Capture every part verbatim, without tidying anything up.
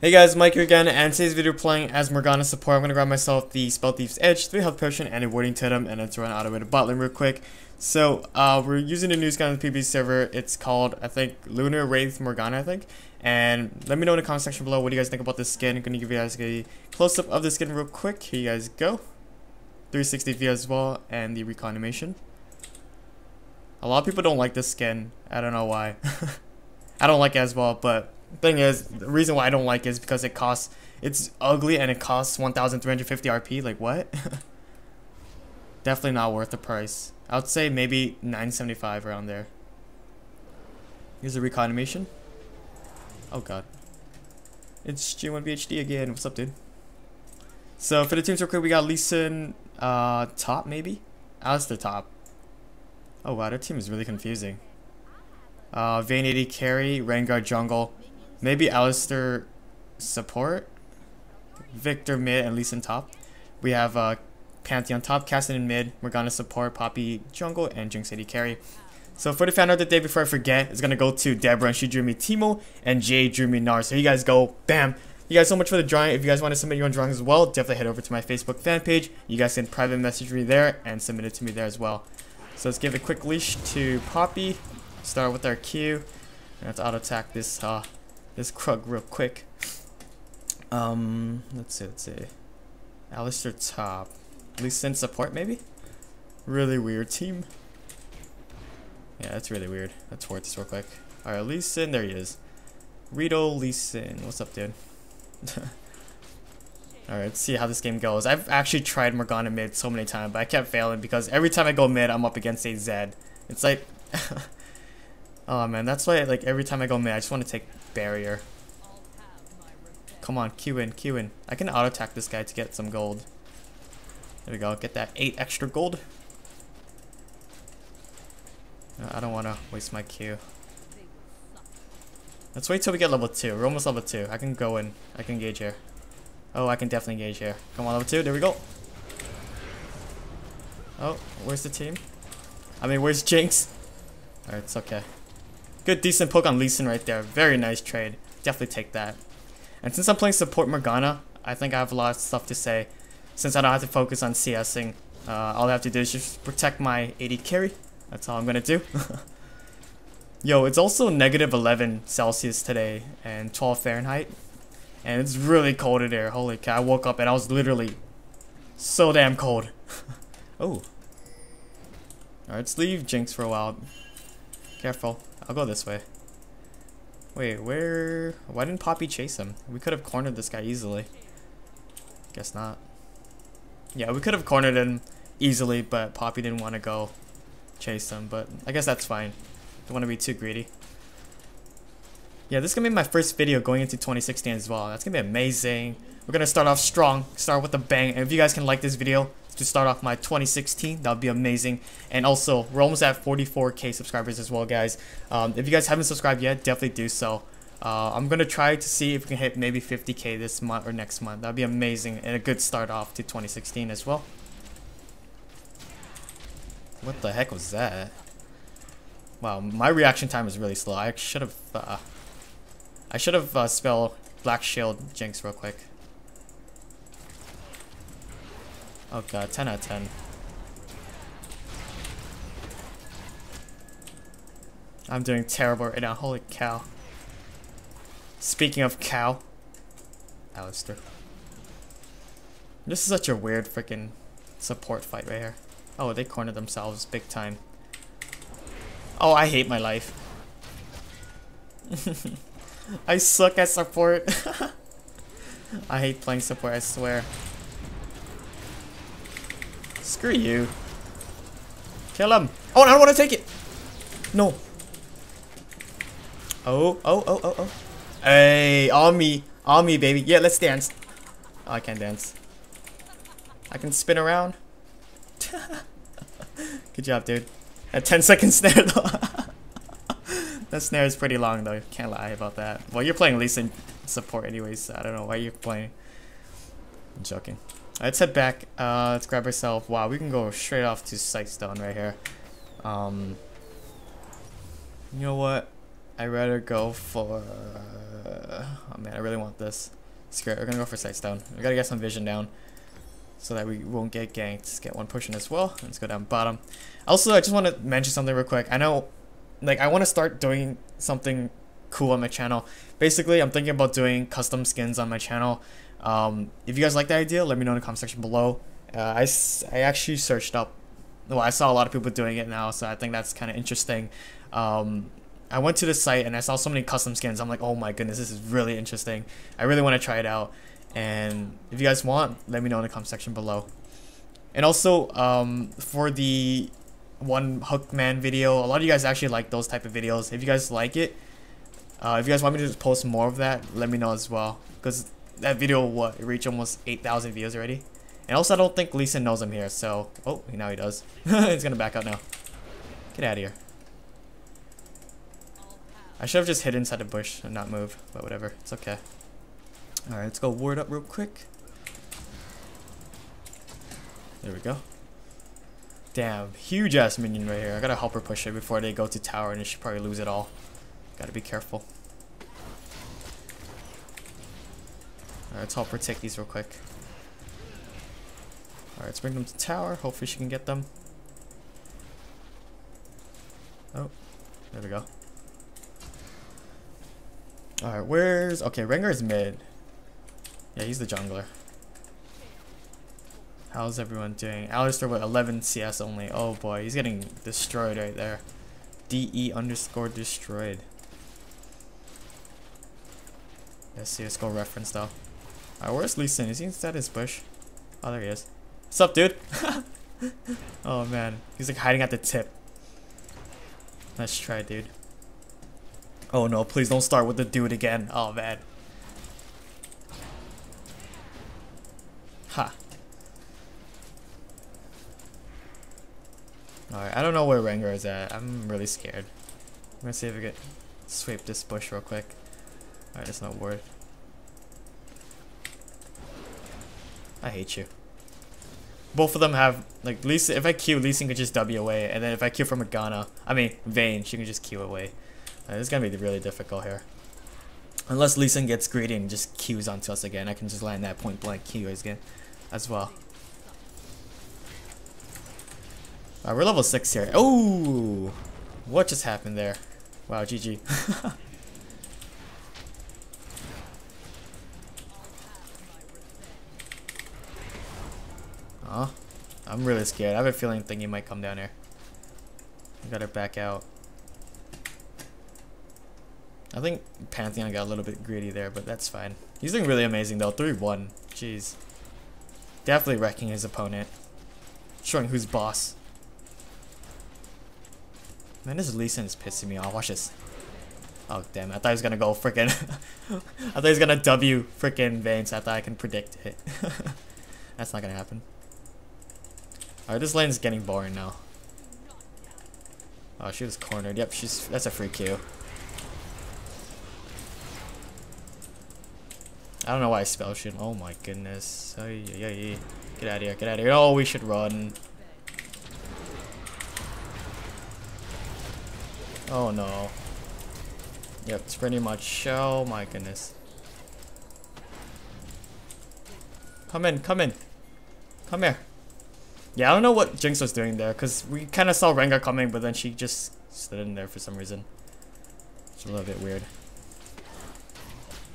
Hey guys, Mike here again, and today's video playing as Morgana support. I'm gonna grab myself the Spell Thief's Edge, three health potion, and a warding totem, and then throw an automated bot lane real quick. So uh, we're using a new skin on the P B server. It's called, I think, Lunar Wraith Morgana, I think. And let me know in the comment section below what do you guys think about this skin. I'm gonna give you guys a close up of the skin real quick. Here you guys go. three sixty view as well, and the recon animation. A lot of people don't like this skin. I don't know why. I don't like it as well, but. Thing is, the reason why I don't like it is because it costs, it's ugly and it costs one thousand three hundred fifty R P, like what? Definitely not worth the price. I would say maybe nine seventy-five around there. Here's a recon animation. Oh god. It's G one B H D again, what's up dude? So for the teams real quick, we got Lee Sin, uh, top maybe? Alistair top. Oh wow, their team is really confusing. Uh, Vayne A D carry, Rengar jungle. Maybe Alistair support, Victor mid, and Lee Sin top. We have uh, Pantheon top, Kassadin mid, Morgana support, Poppy jungle, and Jinx A D carry. So for the fan art the day before I forget, it's going to go to Deborah, and she drew me Teemo, and Jay drew me Nar. So you guys go, bam! You guys so much for the drawing. If you guys want to submit your own drawings as well, definitely head over to my Facebook fan page. You guys can private message me there, and submit it to me there as well. So let's give a quick leash to Poppy, start with our Q, and let's auto-attack this uh, This Krug real quick. Um, let's see, let's see. Alistair top. Lee Sin support maybe? Really weird team. Yeah, that's really weird. Let's work this real quick. Alright, Lee Sin, there he is. Rito Lee Sin. What's up, dude? Alright, let's see how this game goes. I've actually tried Morgana mid so many times, but I kept failing because every time I go mid, I'm up against a Zed. It's like... oh man, that's why like every time I go mid, I just want to take barrier. Come on, Q in, Q in. I can auto attack this guy to get some gold. There we go, get that eight extra gold. No, I don't want to waste my Q. Let's wait till we get level two. We're almost level two. I can go in. I can engage here. Oh, I can definitely engage here. Come on, level two. There we go. Oh, where's the team? I mean, where's Jinx? All right, it's okay. Good, decent poke on Lee Sin right there. Very nice trade. Definitely take that. And since I'm playing support Morgana, I think I have a lot of stuff to say. Since I don't have to focus on CSing, uh, all I have to do is just protect my A D carry. That's all I'm gonna do. Yo, it's also negative eleven Celsius today and twelve Fahrenheit. And it's really cold in there. Holy cow, I woke up and I was literally so damn cold. Oh. Alright, let's leave Jinx for a while. Careful. I'll go this way. Wait, where... Why didn't Poppy chase him? We could have cornered this guy easily. Guess not. Yeah, we could have cornered him easily, but Poppy didn't want to go chase him. But I guess that's fine. Don't want to be too greedy. Yeah, this is going to be my first video going into twenty sixteen as well. That's going to be amazing. We're going to start off strong. Start with a bang. And if you guys can like this video to start off my twenty sixteen, that would be amazing. And also, we're almost at forty-four K subscribers as well, guys. Um, if you guys haven't subscribed yet, definitely do so. Uh, I'm gonna try to see if we can hit maybe fifty K this month or next month. That'd be amazing and a good start off to twenty sixteen as well. What the heck was that? Wow, my reaction time is really slow. I should have, uh, I should have uh, spelled Black Shield Jinx real quick. Oh god, ten out of ten. I'm doing terrible right now, holy cow. Speaking of cow, Alistair. This is such a weird freaking support fight right here. Oh, they cornered themselves big time. Oh, I hate my life. I suck at support. I hate playing support, I swear. Screw you. Kill him. Oh, I don't want to take it. No. Oh, oh, oh, oh, oh. Hey, on me. On me, baby. Yeah, let's dance. Oh, I can't dance. I can spin around. Good job, dude. That ten second snare, though. That snare is pretty long, though. Can't lie about that. Well, you're playing Lee Sin support anyways. So I don't know why you're playing. I'm joking. Let's head back. Uh, let's grab ourselves. Wow, we can go straight off to Sightstone right here. Um, You know what? I'd rather go for... Oh man, I really want this. Screw it, we're gonna go for Sightstone. We gotta get some vision down so that we won't get ganked. Let's get one push in as well. Let's go down bottom. Also, I just want to mention something real quick. I know, like, I want to start doing something cool on my channel. Basically, I'm thinking about doing custom skins on my channel. Um, if you guys like the idea, let me know in the comment section below. Uh, I, I actually searched up, well, I saw a lot of people doing it now, so I think that's kind of interesting. Um, I went to the site and I saw so many custom skins. I'm like, oh my goodness, this is really interesting. I really want to try it out. And if you guys want, let me know in the comment section below. And also, um, for the one Hookman video, a lot of you guys actually like those type of videos. If you guys like it, uh, if you guys want me to just post more of that, let me know as well. Because that video, what, it reached almost eight thousand views already. And also, I don't think Lee Sin knows I'm here, so... Oh, now he does. He's gonna back out now. Get out of here. I should have just hid inside the bush and not move, but whatever. It's okay. Alright, let's go ward up real quick. There we go. Damn, huge-ass minion right here. I gotta help her push it before they go to tower, and she should probably lose it all. Gotta be careful. Alright, let's help her take these real quick. Alright, let's bring them to tower. Hopefully she can get them. Oh, there we go. Alright, where's... Okay, Rengar's mid. Yeah, he's the jungler. How's everyone doing? Alistair with eleven C S only. Oh boy, he's getting destroyed right there. D E underscore destroyed. Let's see, let's go reference though. Alright, where's Lee Sin? Is he inside his bush? Oh, there he is. What's up, dude? Oh man, he's like hiding at the tip. Let's try, dude. Oh no, please don't start with the dude again. Oh man. Ha. Alright, I don't know where Rengar is at. I'm really scared. I'm gonna see if we can sweep this bush real quick. Alright, it's not worth. I hate you. Both of them have, like, Lee Sin, if I Q, Lee Sin could just W away. And then if I Q for Morgana, I mean, Vayne, she can just Q away. Uh, it's gonna be really difficult here. Unless Lee Sin gets greedy and just Qs onto us again, I can just land that point blank Q again as well. Uh, we're level six here. Oh, what just happened there? Wow, G G. Aw, I'm really scared. I have a feeling Thingy might come down here. I gotta back out. I think Pantheon got a little bit greedy there, but that's fine. He's doing really amazing though. three one. Jeez. Definitely wrecking his opponent. Showing who's boss. Man, this Lee Sin is pissing me off. Watch this. Oh, damn. I thought he was gonna go freaking. I thought he was gonna W freaking Vayne, so I thought I can predict it. That's not gonna happen. Alright, this lane's getting boring now. Oh, she was cornered. Yep, she's. That's a free Q. I don't know why I spell shoot. Oh my goodness. Ay, ay, ay. Get out of here. Get out of here. Oh, we should run. Oh no. Yep, it's pretty much. Oh my goodness. Come in. Come in. Come here. Yeah, I don't know what Jinx was doing there because we kind of saw Rengar coming, but then she just stood in there for some reason. It's a little bit weird.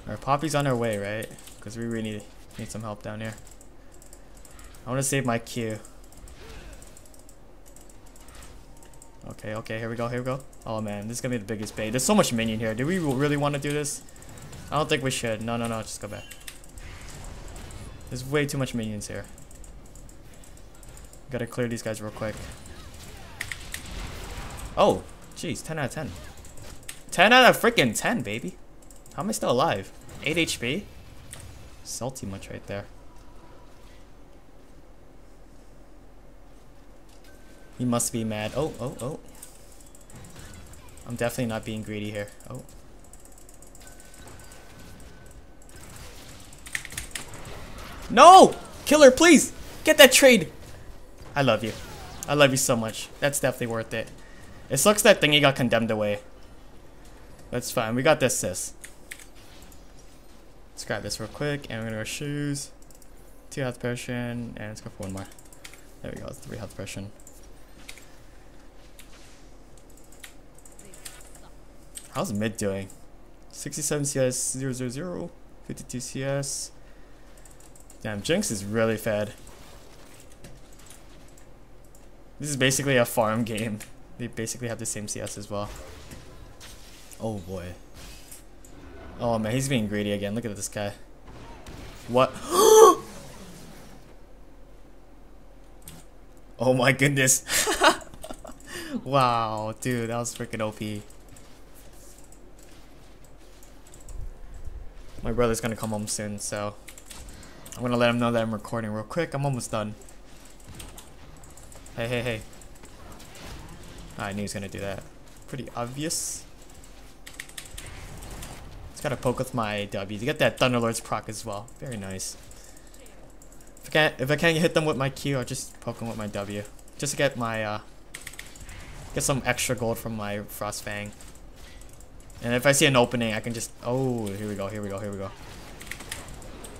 Alright, Poppy's on her way, right? Because we really need, need some help down here. I want to save my Q. Okay, okay, here we go, here we go. Oh man, this is going to be the biggest bait. There's so much minion here. Do we really want to do this? I don't think we should. No, no, no, just go back. There's way too much minions here. Gotta clear these guys real quick. Oh, jeez, ten out of ten. ten out of freaking ten, baby. How am I still alive? eight H P? Salty much right there. He must be mad. Oh, oh, oh. I'm definitely not being greedy here. Oh. No! Killer, please! Get that trade! I love you. I love you so much. That's definitely worth it. It sucks that Thingy got condemned away. That's fine. We got this, sis. Let's grab this real quick, and we're gonna go shoes, two health potion, and let's go for one more. There we go. That's three health potion. How's mid doing? sixty-seven C S, zero zero zero, fifty-two C S. Damn, Jinx is really fed. This is basically a farm game. They basically have the same C S as well. Oh boy. Oh man, he's being greedy again. Look at this guy. What? Oh my goodness. Wow, dude, that was freaking O P. My brother's gonna come home soon, so I'm gonna let him know that I'm recording real quick. I'm almost done. Hey, hey, hey. Oh, I knew he was gonna do that. Pretty obvious. Just gotta poke with my W to get that Thunderlord's proc as well. Very nice. If I can't, if I can't hit them with my Q, I'll just poke them with my W. Just to get my, uh, get some extra gold from my Frost Fang. And if I see an opening, I can just... Oh, here we go, here we go, here we go.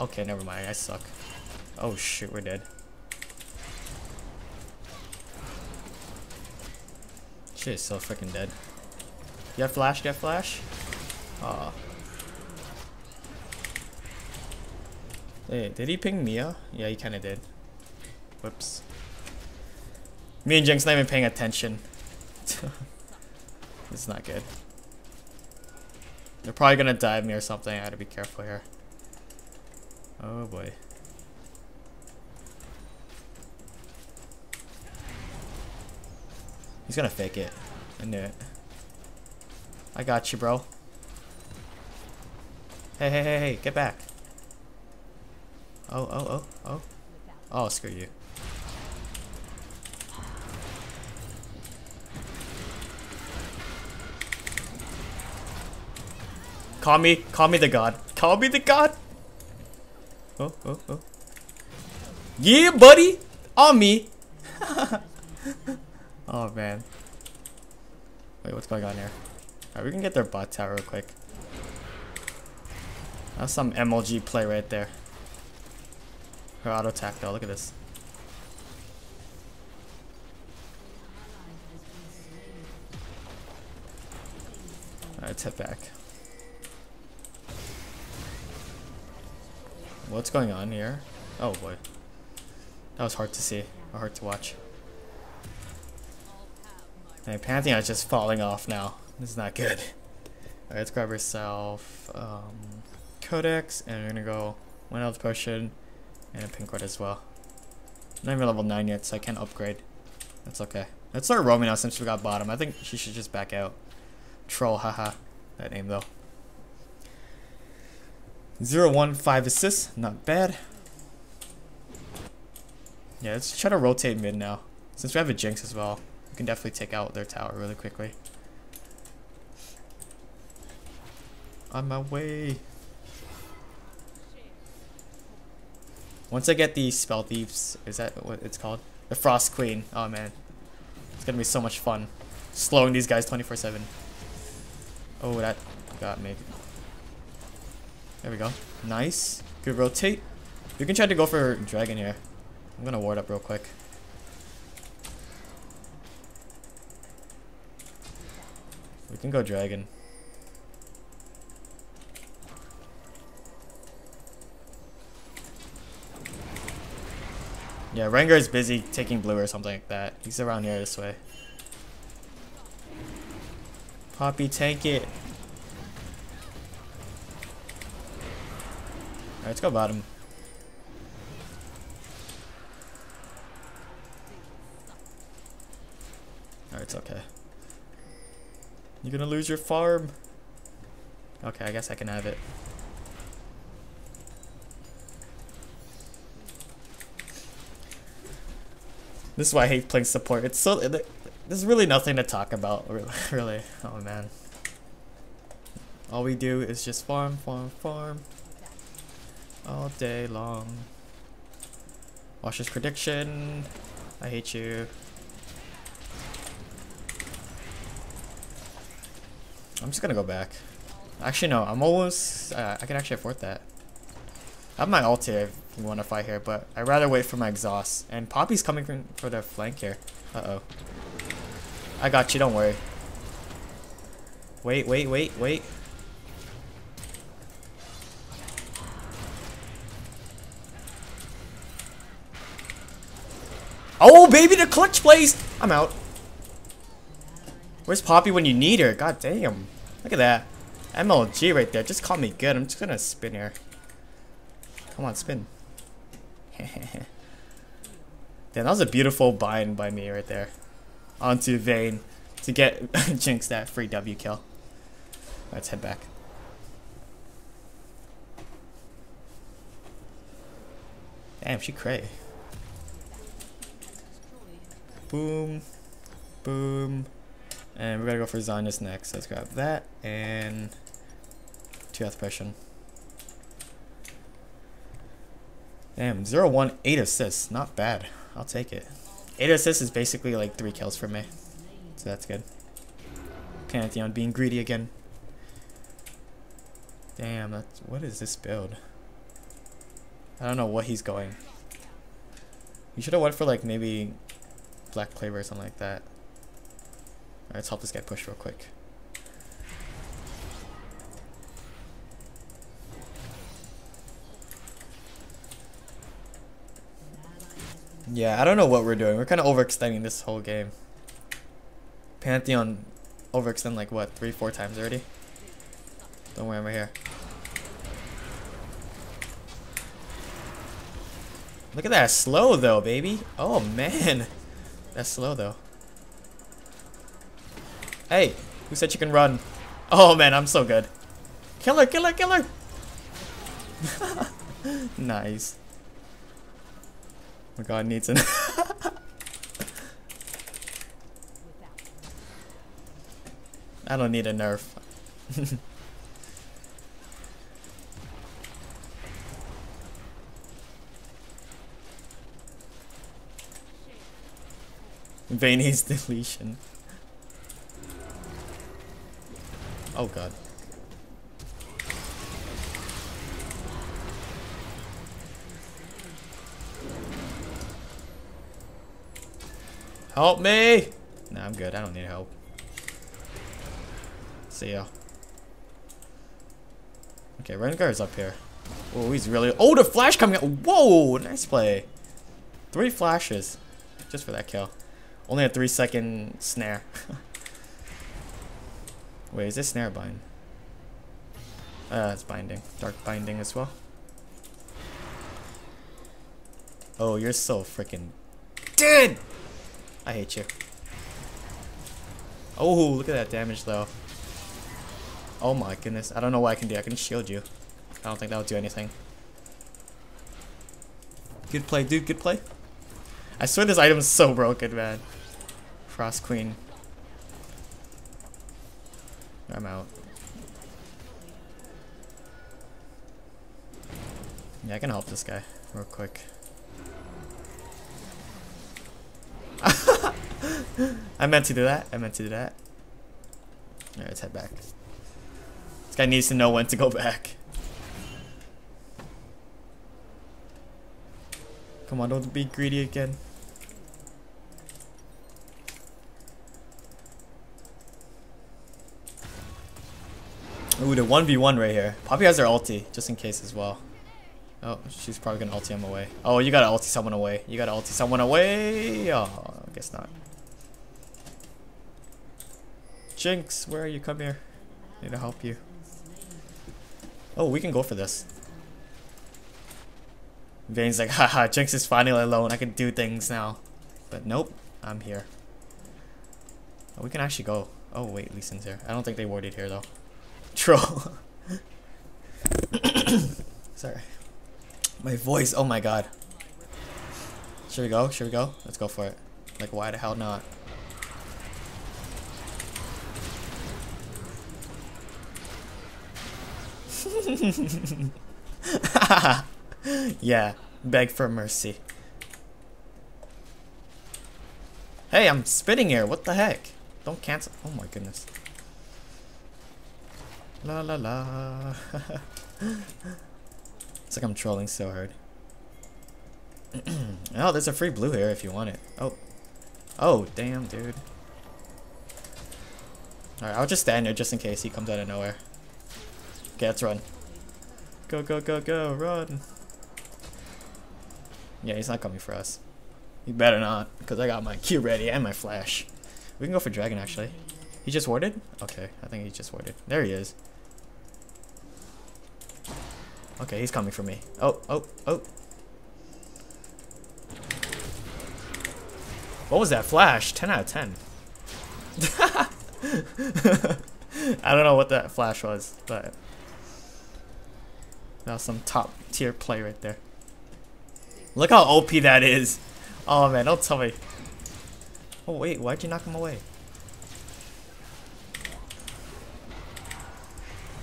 Okay, never mind, I suck. Oh shoot, we're dead. Shit is so freaking dead. Get flash, get flash. Aw. Hey, did he ping Mia? Yeah, he kinda did. Whoops. Me and Jinx not even paying attention. It's not good. They're probably gonna dive me or something. I gotta be careful here. Oh boy. He's gonna fake it. I knew it. I got you, bro. Hey, hey, hey, hey, get back. Oh, oh, oh, oh. Oh, screw you. Call me, call me the god. Call me the god. Oh, oh, oh. Yeah, buddy. On me. Oh, man. Wait, what's going on here? Alright, we can get their bot tower real quick. That's some M L G play right there. Her auto attack, though. Look at this. Alright, let's head back. What's going on here? Oh boy. That was hard to see, or hard to watch. And Pantheon is just falling off now. This is not good. Alright, let's grab herself um, Codex, and we're gonna go one health potion and a pink cord as well. I'm not even level nine yet, so I can't upgrade. That's okay. Let's start roaming now since we got bottom. I think she should just back out. Troll, haha. That name though. zero one five assists, not bad. Yeah, let's try to rotate mid now. Since we have a Jinx as well, we can definitely take out their tower really quickly. On my way. Once I get the Spell Thieves, is that what it's called? The Frost Queen. Oh man. It's gonna be so much fun. Slowing these guys twenty-four seven. Oh, that got me. There we go. Nice. Good rotate. You can try to go for dragon here. I'm gonna ward up real quick. We can go dragon. Yeah, Rengar is busy taking blue or something like that. He's around here this way. Poppy, tank it. Alright, let's go bottom. Alright, it's okay. You're gonna lose your farm. Okay, I guess I can have it. This is why I hate playing support. It's so... There's really nothing to talk about, really. Oh, man. All we do is just farm, farm, farm. All day long. Watcher's prediction. I hate you. I'm just gonna go back. Actually, no. I'm almost... Uh, I can actually afford that. I have my ult here if you want to fight here, but I'd rather wait for my exhaust. And Poppy's coming from, for the flank here. Uh-oh. I got you. Don't worry. Wait, wait, wait, wait. Oh, baby, the clutch plays! I'm out. Where's Poppy when you need her? God damn. Look at that. M L G right there. Just caught me good. I'm just gonna spin here. Come on, spin. Damn, that was a beautiful bind by me right there. Onto Vayne to get Jinx that free W kill. Let's head back. Damn, she cray. Boom. Boom. And we're gonna go for Zhonya's next. Let's grab that and two health potion. Damn, zero one, eight assists. Not bad. I'll take it. eight assists is basically like three kills for me. So that's good. Pantheon being greedy again. Damn, that's, what is this build? I don't know what he's going. You should have went for like maybe Black Clover or something like that. Alright, let's help this guy push real quick. Yeah, I don't know what we're doing. We're kind of overextending this whole game. Pantheon overextend like what, three, four times already? Don't worry, I'm right here. Look at that slow though, baby. Oh man, that's slow though. Hey, who said you can run? Oh man, I'm so good. Kill her, kill her, kill her. Nice. My god needs an I don't need a nerf. Vayne needs deletion. Oh god. Help me! Nah, I'm good. I don't need help. See ya. Okay, Rengar is up here. Oh, he's really... Oh, the flash coming out! Whoa! Nice play. Three flashes. Just for that kill. Only a three second snare. Wait, is this snare bind? Uh, it's binding. Dark binding as well. Oh, you're so freaking dead! I hate you. Oh, look at that damage though. Oh my goodness. I don't know what I can do. I can shield you. I don't think that will do anything. Good play, dude. Good play. I swear this item is so broken, man. Frost Queen. I'm out. Yeah, I can help this guy real quick. I meant to do that. I meant to do that. Alright, let's head back. This guy needs to know when to go back. Come on, don't be greedy again. Ooh, the one v one right here. Poppy has her ulti, just in case as well. Oh, she's probably gonna ulti him away. Oh, you gotta ulti someone away. You gotta ulti someone away. Oh, I guess not. Jinx, where are you? Come here. I need to help you. Oh, we can go for this. Vayne's like, haha, Jinx is finally alone. I can do things now. But nope, I'm here. Oh, we can actually go. Oh, wait, Lee Sin's here. I don't think they warded here, though. Troll. Sorry. My voice, oh my god. Should we go? Should we go? Let's go for it. Like, why the hell not? Yeah, beg for mercy. Hey, I'm spitting here. What the heck? Don't cancel. Oh my goodness. La la la. It's like I'm trolling so hard. Oh, there's a free blue here if you want it. Oh. Oh, damn, dude. Alright, I'll just stand there just in case he comes out of nowhere. Okay, let's run. Go, go, go, go, run. Yeah, he's not coming for us. You better not, because I got my Q ready and my flash. We can go for dragon, actually. He just warded? Okay, I think he just warded. There he is. Okay, he's coming for me. Oh, oh, oh. What was that flash? ten out of ten. I don't know what that flash was, but that was some top tier play right there. Look how O P that is. Oh man, don't tell me. Oh wait, why'd you knock him away?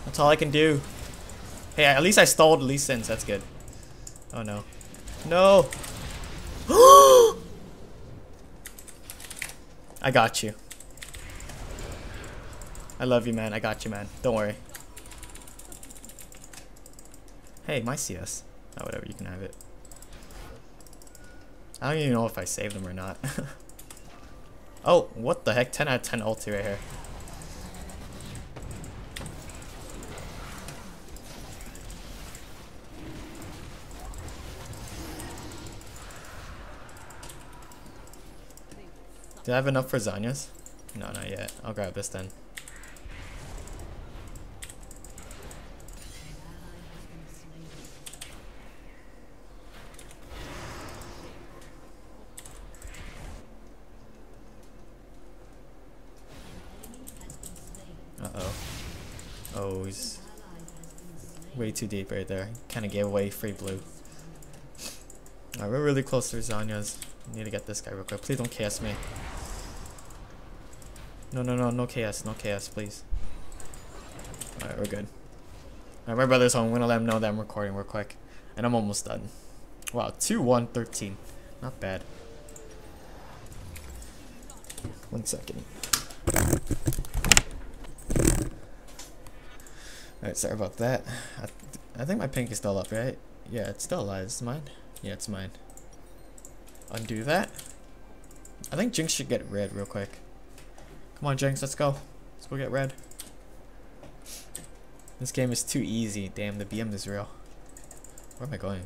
That's all I can do. Hey, at least I stalled Lee Sin, that's good. Oh no. No! I got you. I love you, man. I got you, man. Don't worry. Hey, my C S. Oh, whatever. You can have it. I don't even know if I saved him or not. Oh, what the heck? ten out of ten ulti right here. Did I have enough for Zhonya's? No, not yet. I'll grab this then. Uh-oh. Oh, he's way too deep right there. Kind of gave away free blue. Alright, we're really close to Zhonya's. Need to get this guy real quick. Please don't K S me. No, no, no, no K S, no K S, please. Alright, we're good. Alright, my brother's home. I'm gonna let him know that I'm recording real quick. And I'm almost done. Wow, two one thirteen. Not bad. One second. Alright, sorry about that. I, th I think my pink is still up, right? Yeah, it's still alive. It's mine? Yeah, it's mine. Undo that. I think Jinx should get red real quick. Come on, Jinx, let's go. Let's go get red. This game is too easy. Damn, the B M is real. Where am I going?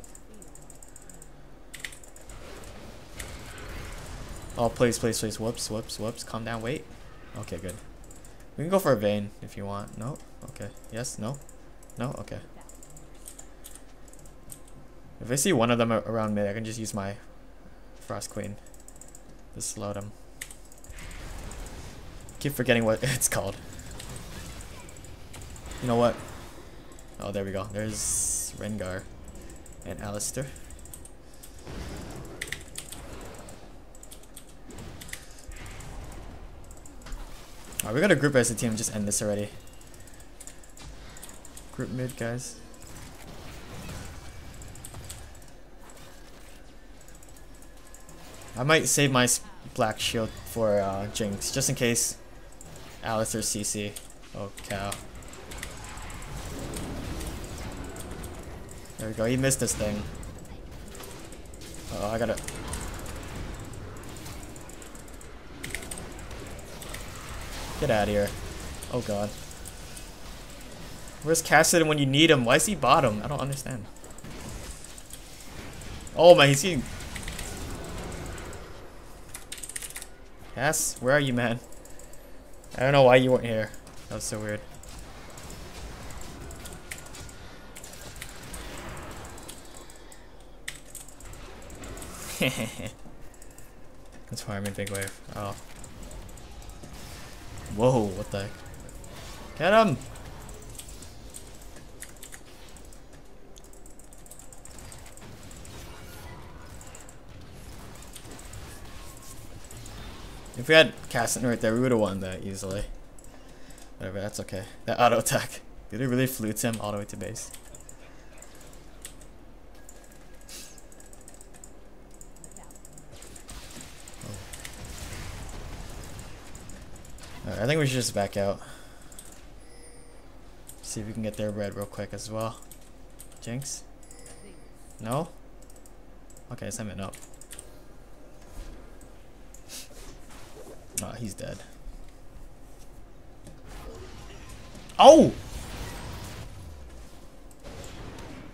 Oh, please, please, please. Whoops, whoops, whoops. Calm down, wait. Okay, good. We can go for a Vayne if you want. No? Okay. Yes? No? No? Okay. If I see one of them around mid, I can just use my Frost Queen to slow them. Keep forgetting what it's called. You know what? Oh, there we go. There's Rengar and Alistair. Alright, we gotta group as a team and just end this already. Group mid, guys. I might save my Black Shield for uh, Jinx, just in case Alistair C C. Oh, cow. There we go, he missed this thing. Uh oh, I gotta... Get out of here. Oh, God. Where's Kassadin when you need him? Why is he bottom? I don't understand. Oh, man, he's getting... Cass, where are you, man? I don't know why you weren't here. That was so weird. That's why I'm in big wave. Oh. Whoa, what the heck? Get him! If we had Kassadin right there, we would have won that easily. Whatever, that's okay. That auto attack. Did it really flutes him all the way to base? Oh. Alright, I think we should just back out. See if we can get their red real quick as well. Jinx? No? Okay, send it up. Oh, he's dead. Oh!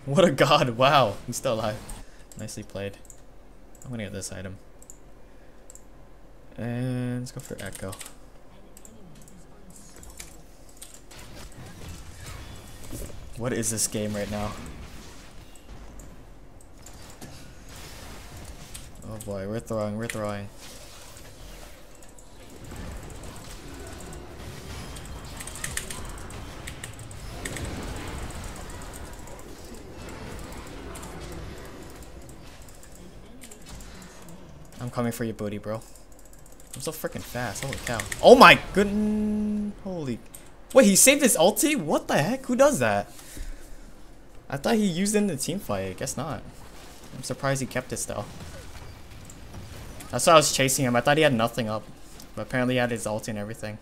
What a god, wow. He's still alive. Nicely played. I'm gonna get this item. And let's go for Echo. What is this game right now? Oh boy, we're throwing, we're throwing. I'm coming for your booty, bro. I'm so freaking fast. Holy cow. Oh my goodness. Holy. Wait, he saved his ulti? What the heck? Who does that? I thought he used it in the team fight. I guess not. I'm surprised he kept it still. That's why I was chasing him. I thought he had nothing up. But apparently he had his ulti and everything.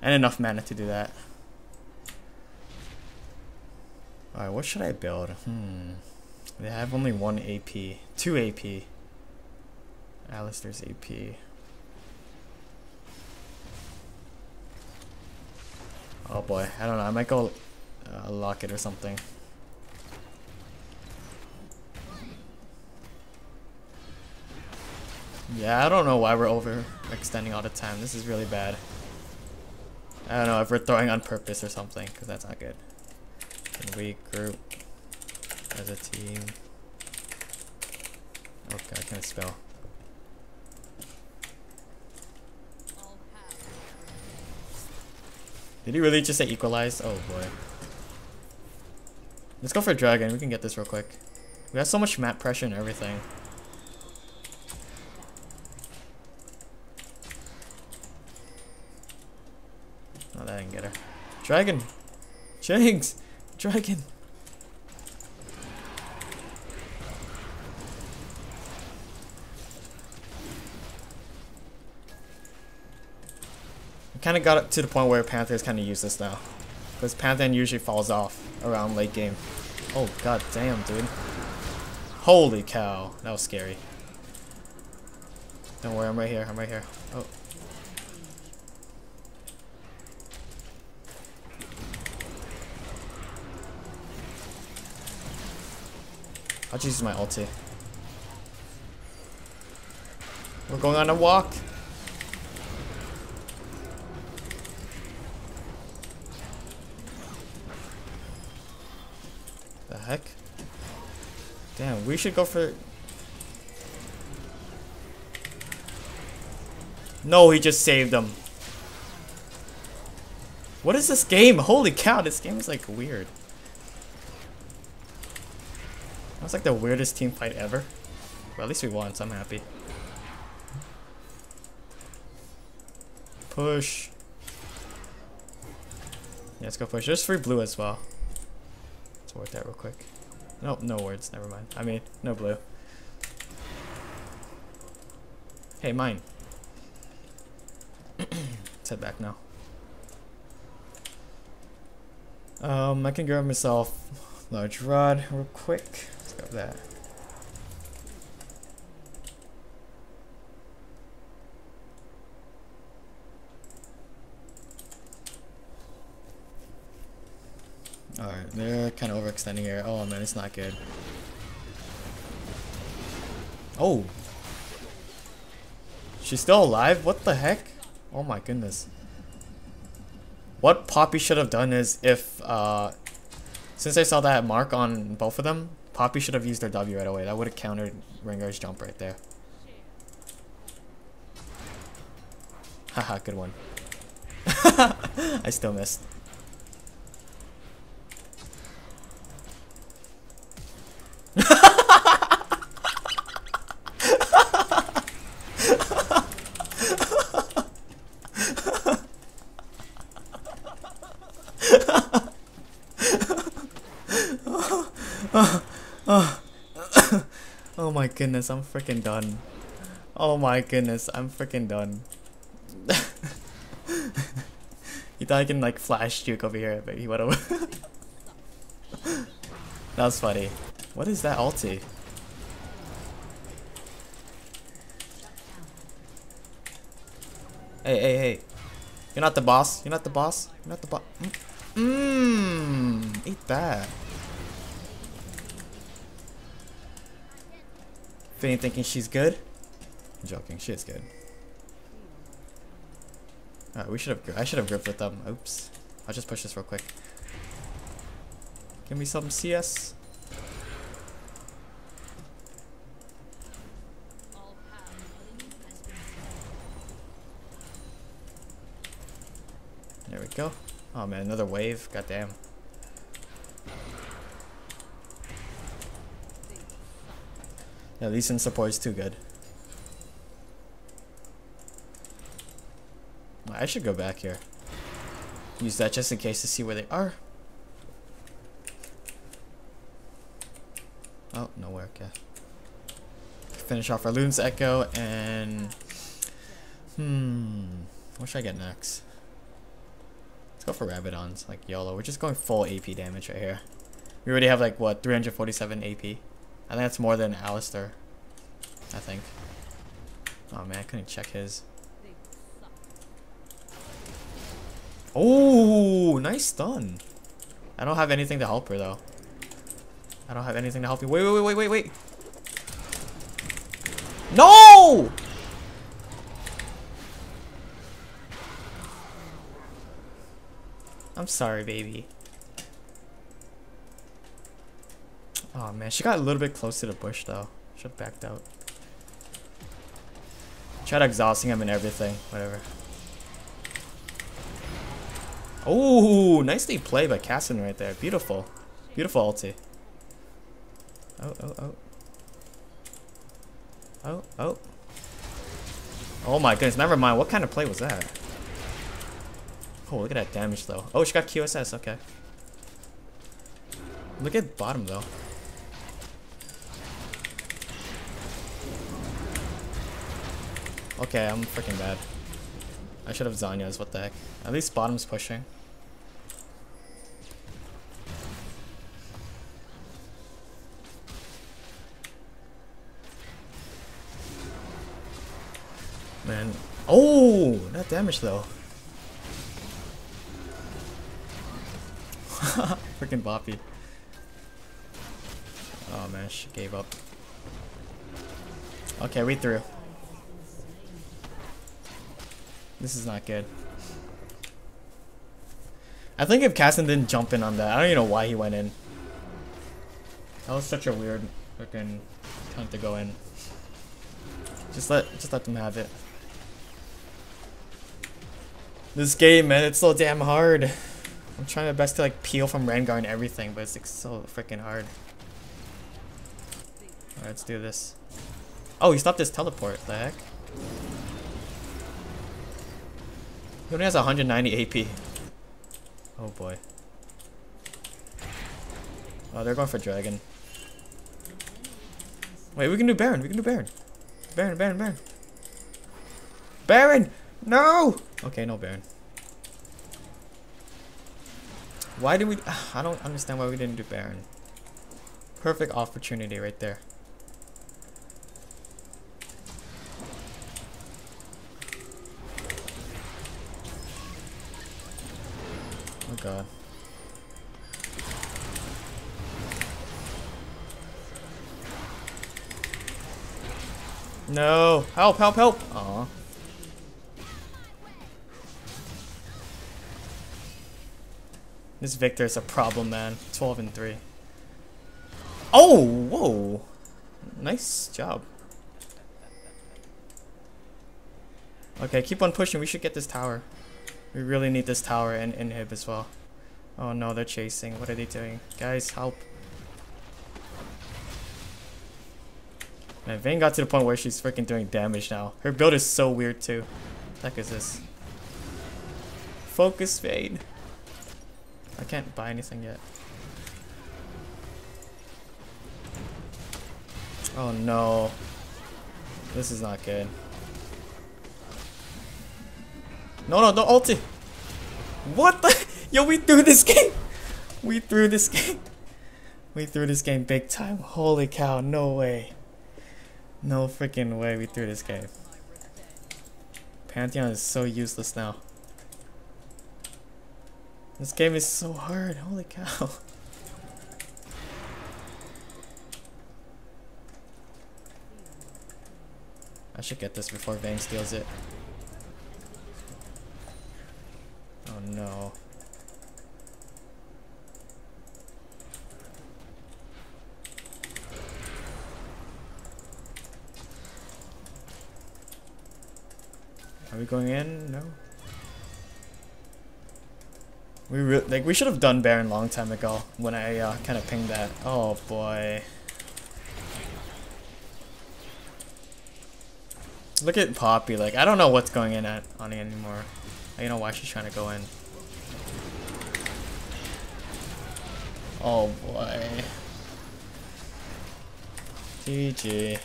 And enough mana to do that. Alright, what should I build? Hmm. They have only one A P. Two A P. Alistair's A P. Oh boy, I don't know, I might go uh, lock it or something. Yeah, I don't know why we're overextending all the time, this is really bad. I don't know if we're throwing on purpose or something, because that's not good. Can we group as a team? Okay, I can't spell. Did he really just say equalize? Oh boy. Let's go for Dragon. We can get this real quick. We have so much map pressure and everything. Oh, that didn't get her. Dragon! Jinx! Dragon! Kind of got to the point where Pantheon is kind of useless now, because Pantheon usually falls off around late game. Oh god damn, dude! Holy cow, that was scary. Don't worry, I'm right here. I'm right here. Oh. I'll just use my ulti. We're going on a walk. Heck, damn, we should go for. No, he just saved them. What is this game? Holy cow, this game is like weird. That's like the weirdest team fight ever. Well, at least we won, so I'm happy. Push. Yeah, let's go push. There's free blue as well. Work that real quick. Nope, no words. Never mind. I mean, no blue. Hey, mine. Let's head back now. Um, I can grab myself large rod real quick. Let's grab that. Alright, they're kind of overextending here. Oh man, it's not good. Oh! She's still alive? What the heck? Oh my goodness. What Poppy should have done is if, uh, since I saw that mark on both of them, Poppy should have used their W right away. That would have countered Rengar's jump right there. Haha, good one. I still missed. Oh my goodness, I'm freaking done. Oh my goodness, I'm freaking done. He thought I can like flash juke over here, but he went over. That was funny. What is that ulti? Hey, hey, hey. You're not the boss. You're not the boss. You're not the boss. Mmm. Eat that. Vayne thinking she's good? I'm joking. She is good. Alright, we should have. I should have gripped with them. Oops. I'll just push this real quick. Give me some C S. There we go. Oh man, another wave. Goddamn. Yeah, Lee Sin support is too good. I should go back here. Use that just in case to see where they are. Oh, nowhere. Okay. Finish off our Loon's Echo and. Hmm. What should I get next? Go for Rabadon's, like YOLO. We're just going full A P damage right here. We already have like what, three hundred forty-seven A P. I think that's more than Alistair, I think. Oh man, I couldn't check his. Oh, nice stun. I don't have anything to help her though. I don't have anything to help you. Wait, wait, wait, wait, wait. No! I'm sorry, baby. Oh man, she got a little bit close to the bush though. Should've backed out. Tried exhausting him and everything. Whatever. Oh, nicely played by Kassadin right there. Beautiful. Beautiful ulti. Oh, oh, oh. Oh, oh. Oh my goodness, never mind. What kind of play was that? Oh, look at that damage though. Oh, she got Q S S, okay. Look at bottom though. Okay, I'm freaking bad. I should have Zhonya's, what the heck. At least bottom's pushing. Man. Oh, that damage though. Freaking Poppy. Oh man, she gave up. Okay, we threw. This is not good. I think if Kassadin didn't jump in on that, I don't even know why he went in. That was such a weird freaking time to go in. Just let just let them have it. This game, man, it's so damn hard. I'm trying my best to like peel from Rengar and everything, but it's like so freaking hard. Alright, let's do this. Oh, he stopped his teleport, the heck? He only has one hundred ninety A P. Oh boy. Oh, they're going for Dragon. Wait, we can do Baron, we can do Baron. Baron, Baron, Baron. Baron! No! Okay, no Baron. Why did we... I don't understand why we didn't do Baron. Perfect opportunity right there. Oh god. No! Help, help, help! Aww. This Victor is a problem, man. twelve and three. Oh, whoa. Nice job. Okay, keep on pushing. We should get this tower. We really need this tower and inhib as well. Oh no, they're chasing. What are they doing? Guys, help. Man, Vayne got to the point where she's freaking doing damage now. Her build is so weird too. What the heck is this? Focus, Vayne. I can't buy anything yet. Oh no. This is not good. No, no, don't ulti. What the? Yo, we threw this game. We threw this game. We threw this game big time. Holy cow, no way. No freaking way we threw this game. Pantheon is so useless now. This game is so hard, holy cow. I should get this before Vayne steals it. Oh no. Are we going in? No. We re like we should have done Baron long time ago when I uh, kind of pinged that. Oh boy! Look at Poppy. Like I don't know what's going in at on it anymore. I don't know why she's trying to go in. Oh boy! G G.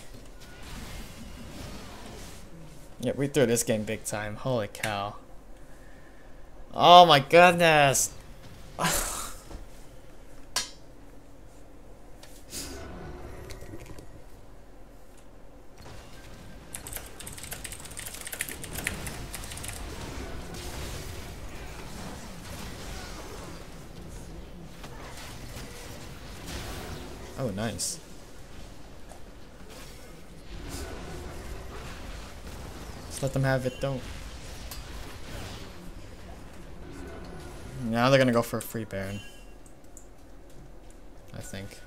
Yep, we threw this game big time. Holy cow! Oh my goodness! Oh, nice. Just let them have it, though. Now they're gonna go for a free Baron, I think.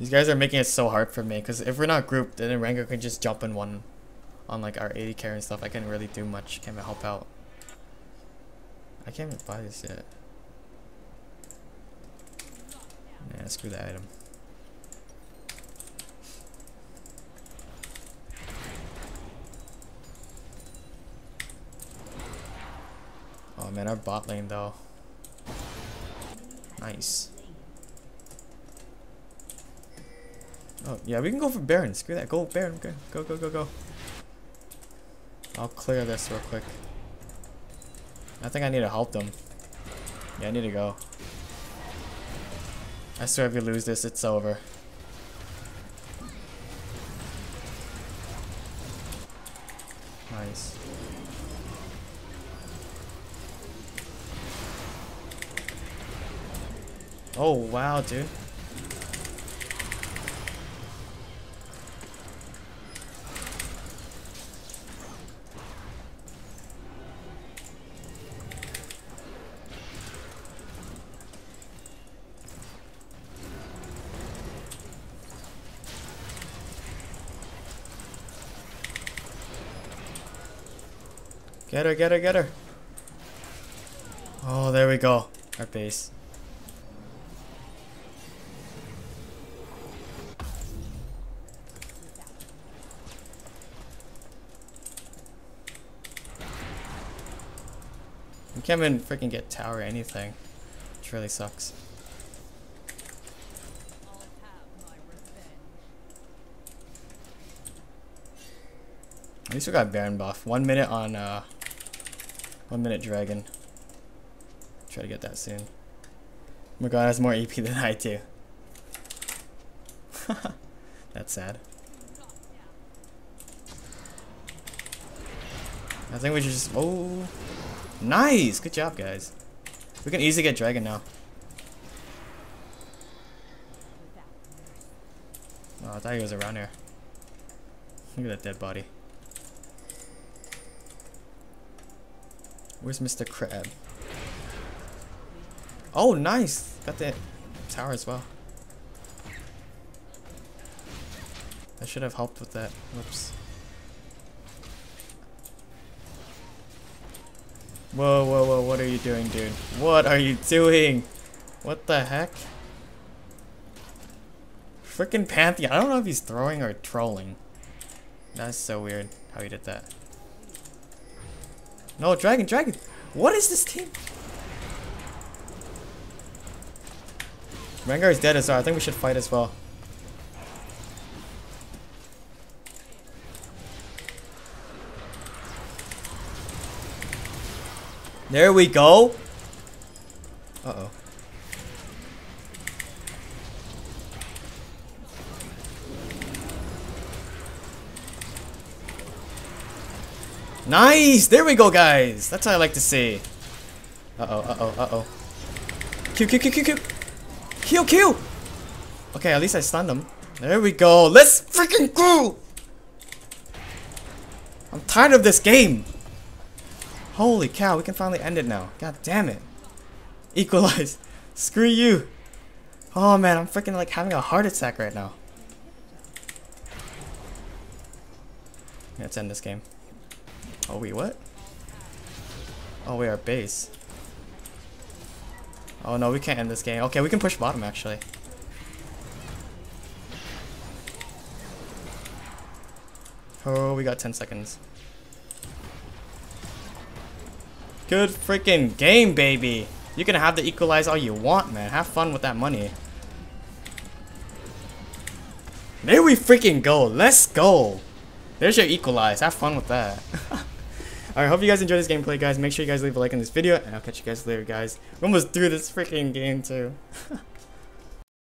These guys are making it so hard for me, because if we're not grouped, then Rengar can just jump in one on like our A D carry and stuff. I can't really do much. Can't even help out. I can't even buy this yet. Nah, screw that item. Oh man, our bot lane though. Nice. Oh yeah, we can go for Baron. Screw that. Go Baron. Go go go go go. I'll clear this real quick. I think I need to help them. Yeah, I need to go. I swear, if we lose this, it's over. Nice. Oh wow, dude. Get her, get her, get her. Oh, there we go. Our base. Can't even freaking get tower or anything, which really sucks. At least we got Baron buff. One minute on, uh, one minute dragon. Try to get that soon. Oh my god, has more A P than I do. That's sad. I think we should just. Oh. Nice! Good job, guys. We can easily get dragon now. Oh, I thought he was around here. Look at that dead body. Where's Mister Crab? Oh, nice! Got that tower as well. I should have helped with that. Whoops. Whoa, whoa, whoa, what are you doing, dude? What are you doing? What the heck? Freaking Pantheon. I don't know if he's throwing or trolling. That's so weird how he did that. No, dragon, dragon. What is this team? Rengar is dead as well. I think we should fight as well. There we go. Uh-oh. Nice! There we go, guys! That's how I like to see. Uh-oh, uh-oh, uh-oh. Q, Q, Q, Q, Q! Q, Q! Okay, at least I stunned him. There we go! Let's freaking go! I'm tired of this game! Holy cow, we can finally end it now. God damn it. Equalize. Screw you. Oh man, I'm freaking like having a heart attack right now. Yeah, let's end this game. Oh wait, what? Oh wait, our base. Oh no, we can't end this game. Okay, we can push bottom actually. Oh, we got ten seconds. Good freaking game, baby. You can have the equalize all you want, man. Have fun with that money. There we freaking go. Let's go. There's your equalize. Have fun with that. Alright, hope you guys enjoyed this gameplay, guys. Make sure you guys leave a like on this video, and I'll catch you guys later, guys. We almost threw this freaking game, too.